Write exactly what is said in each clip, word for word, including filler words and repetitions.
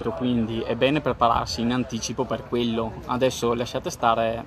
quattro, quindi è bene prepararsi in anticipo per quello. Adesso lasciate stare,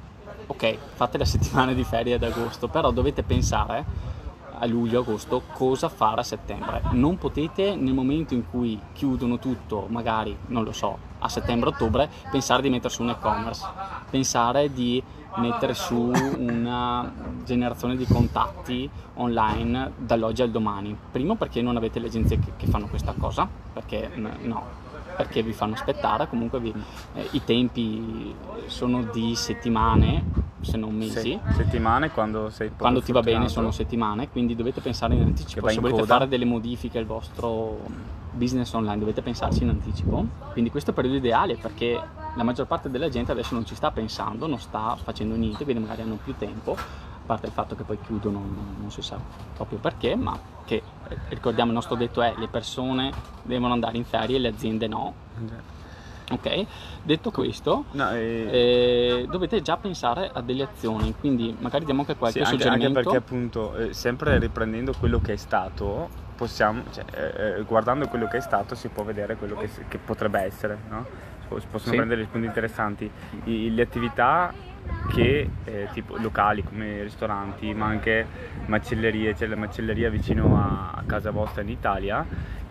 ok, fate la settimana di ferie ad agosto, però dovete pensare a luglio, agosto, cosa fare a settembre. Non potete, nel momento in cui chiudono tutto, magari, non lo so, a settembre, ottobre, pensare di mettere su un e-commerce, pensare di mettere su una generazione di contatti online dall'oggi al domani. Primo, perché non avete le agenzie che, che fanno questa cosa, perché no, perché vi fanno aspettare, comunque vi, eh, i tempi sono di settimane, se non mesi. Se, settimane quando sei quando ti va bene sono settimane, quindi dovete pensare in anticipo. Se volete fare delle modifiche al vostro business online dovete pensarci in anticipo, quindi questo è il periodo ideale perché la maggior parte della gente adesso non ci sta pensando, non sta facendo niente, quindi magari hanno più tempo, a parte il fatto che poi chiudono, non, non si sa proprio perché, ma che ricordiamo il nostro detto è le persone devono andare in ferie e le aziende no. Esatto. Ok, detto questo, no, e... eh, dovete già pensare a delle azioni, quindi magari diamo anche qualche sì, anche, suggerimento. Anche perché appunto, eh, sempre riprendendo quello che è stato, possiamo, cioè, eh, guardando quello che è stato si può vedere quello che, che potrebbe essere, no? Si possono sì. prendere spunti interessanti, I, le attività che eh, tipo locali come ristoranti, ma anche macellerie, c'è la macelleria vicino a, a casa vostra in Italia,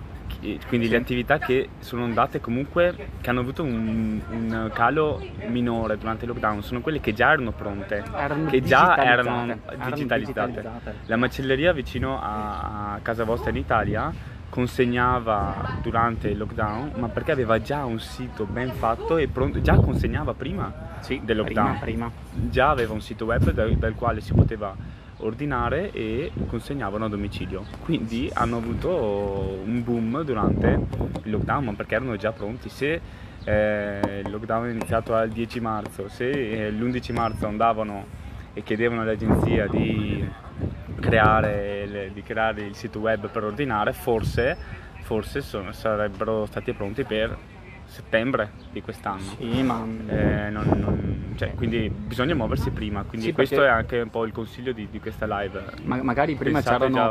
quindi sì. le attività che sono andate comunque, che hanno avuto un, un calo minore durante il lockdown, sono quelle che già erano pronte, erano che già erano digitalizzate. erano digitalizzate. La macelleria vicino a, a casa vostra in Italia consegnava durante il lockdown, ma perché aveva già un sito ben fatto e pronto, già consegnava prima sì, del lockdown, prima, prima. già aveva un sito web dal, dal quale si poteva ordinare e consegnavano a domicilio, quindi hanno avuto un boom durante il lockdown perché erano già pronti. Se eh, il lockdown è iniziato al dieci marzo, se eh, l'undici marzo andavano e chiedevano all'agenzia di creare, le, di creare il sito web per ordinare, forse, forse sono, sarebbero stati pronti per settembre di quest'anno. Sì, ma... eh, non, non, cioè, quindi bisogna muoversi prima, quindi sì, questo è anche un po' il consiglio di, di questa live. Ma, magari prima Pensate c'erano già...